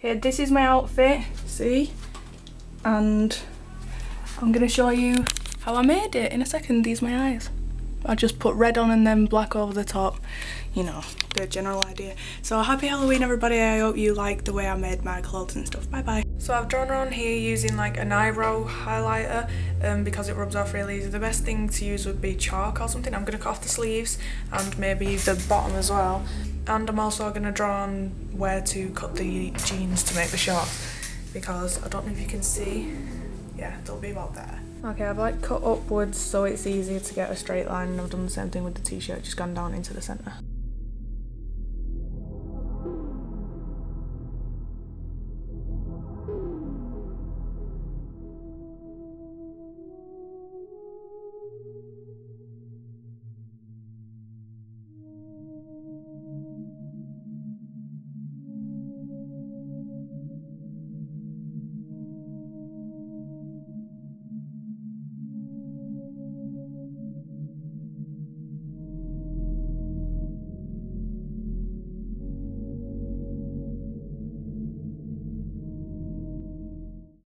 Here, this is my outfit, see? And I'm going to show you how I made it in a second. These are my eyes. I just put red on and then black over the top, you know, the general idea. So happy Halloween everybody, I hope you like the way I made my clothes and stuff, bye bye. So I've drawn around here using like an eyebrow highlighter because it rubs off really easy. The best thing to use would be chalk or something. I'm going to cut off the sleeves and maybe the bottom as well. And I'm also going to draw on where to cut the jeans to make the shorts, because I don't know if you can see, yeah, they'll be about there. Okay, I've like cut upwards so it's easier to get a straight line, and I've done the same thing with the t-shirt, just gone down into the centre.